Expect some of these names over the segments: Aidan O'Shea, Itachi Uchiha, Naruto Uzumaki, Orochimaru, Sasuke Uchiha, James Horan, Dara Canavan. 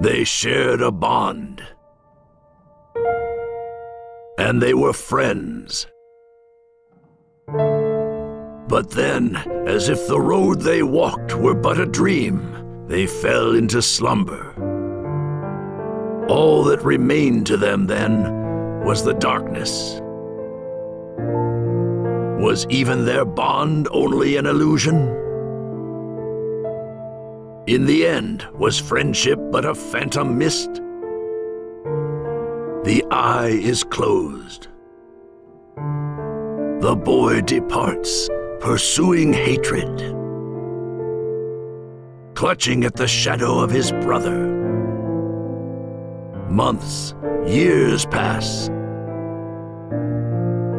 They shared a bond. And they were friends. But then, as if the road they walked were but a dream, they fell into slumber. All that remained to them then was the darkness. Was even their bond only an illusion? In the end, was friendship but a phantom mist? The eye is closed. The boy departs, pursuing hatred, clutching at the shadow of his brother. Months, years pass,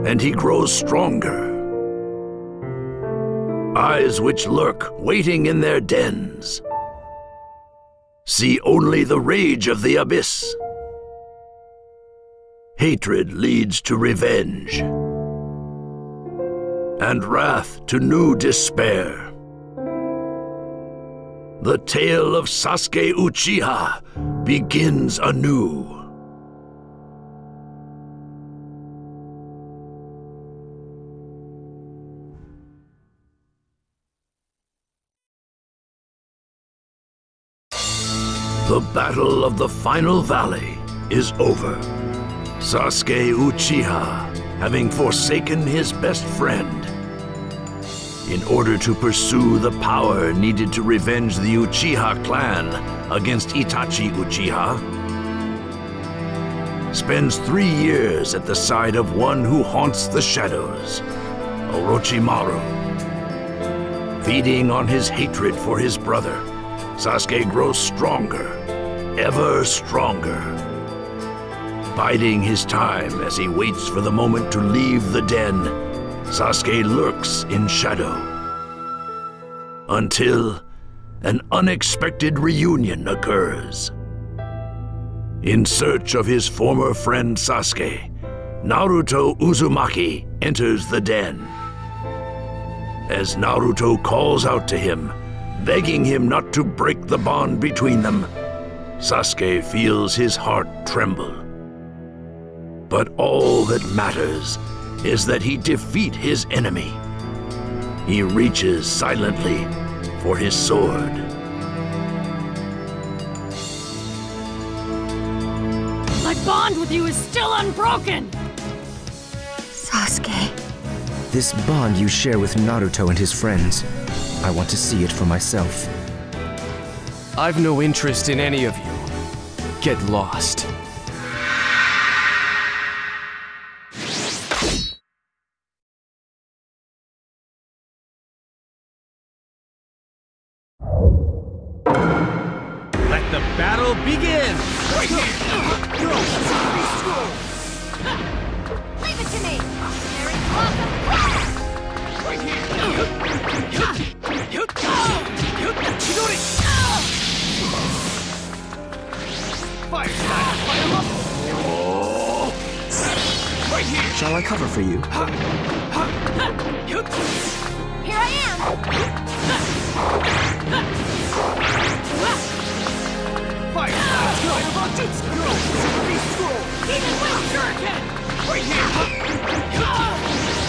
and he grows stronger. Eyes which lurk, waiting in their dens, see only the rage of the abyss. Hatred leads to revenge, and wrath to new despair. The tale of Sasuke Uchiha begins anew. The battle of the final valley is over. Sasuke Uchiha, having forsaken his best friend in order to pursue the power needed to revenge the Uchiha clan against Itachi Uchiha, spends 3 years at the side of one who haunts the shadows, Orochimaru. Feeding on his hatred for his brother, Sasuke grows stronger, ever stronger, biding his time as he waits for the moment to leave the den. Sasuke lurks in shadow until an unexpected reunion occurs. In search of his former friend Sasuke, Naruto Uzumaki enters the den. As Naruto calls out to him, begging him not to break the bond between them, Sasuke feels his heart tremble. But all that matters is that he defeat his enemy. He reaches silently for his sword. My bond with you is still unbroken! Sasuke. This bond you share with Naruto and his friends, I want to see it for myself. I've no interest in any of you. Get lost. Let the battle begin! Leave it to me! Right here! Fire! Fire up! Right here! Shall I cover for you? Here I am! Fire! Right here! Right here! Shall I cover for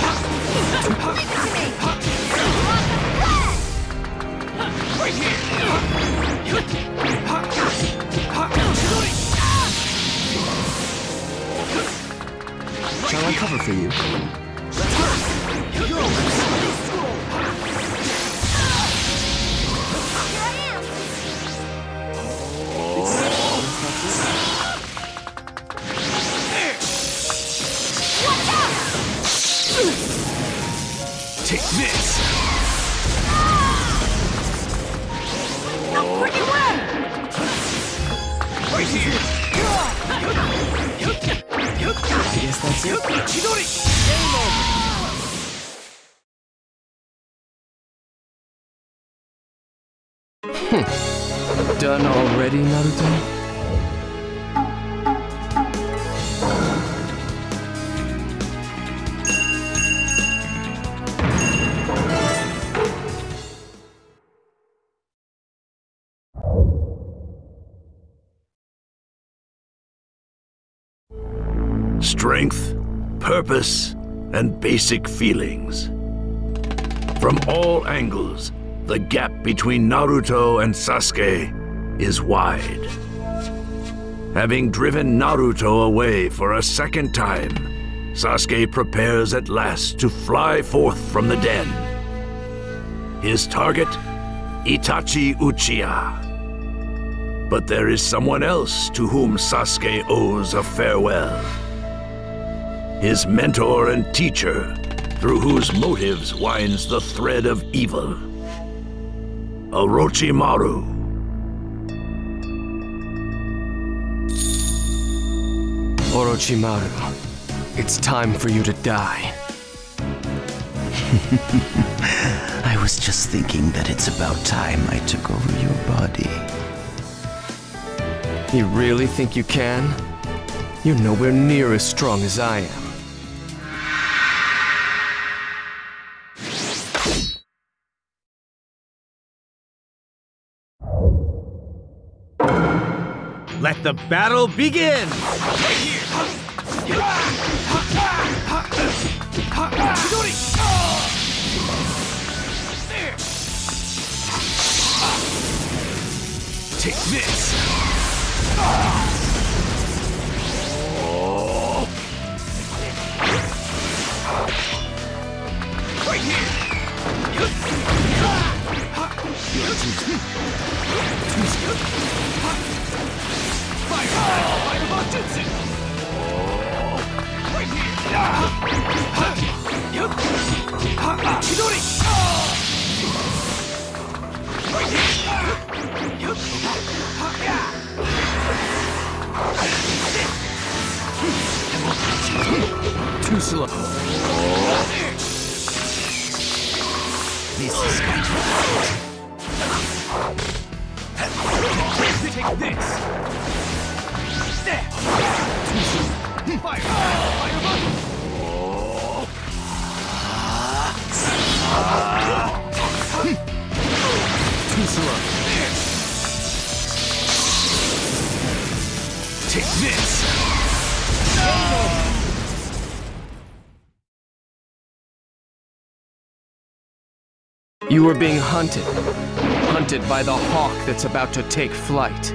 you? Take this! No freaking way! Right here! I guess that's it. Game over. Hm. Done already, Naruto? strength, purpose, and basic feelings. From all angles, the gap between Naruto and Sasuke is wide. Having driven Naruto away for a second time, Sasuke prepares at last to fly forth from the den. His target, Itachi Uchiha. But there is someone else to whom Sasuke owes a farewell. His mentor and teacher, through whose motives winds the thread of evil. Orochimaru. Orochimaru. It's time for you to die. I was just thinking that it's about time I took over your body. You really think you can? You're nowhere near as strong as I am. Let the battle begin! Right here! Take this! Oh. Right here! Right here! Too slow. This is going to hurt. Take this. Too slow. Fire. Fireball. Too slow. Take this! No! You were being hunted. Hunted by the hawk that's about to take flight.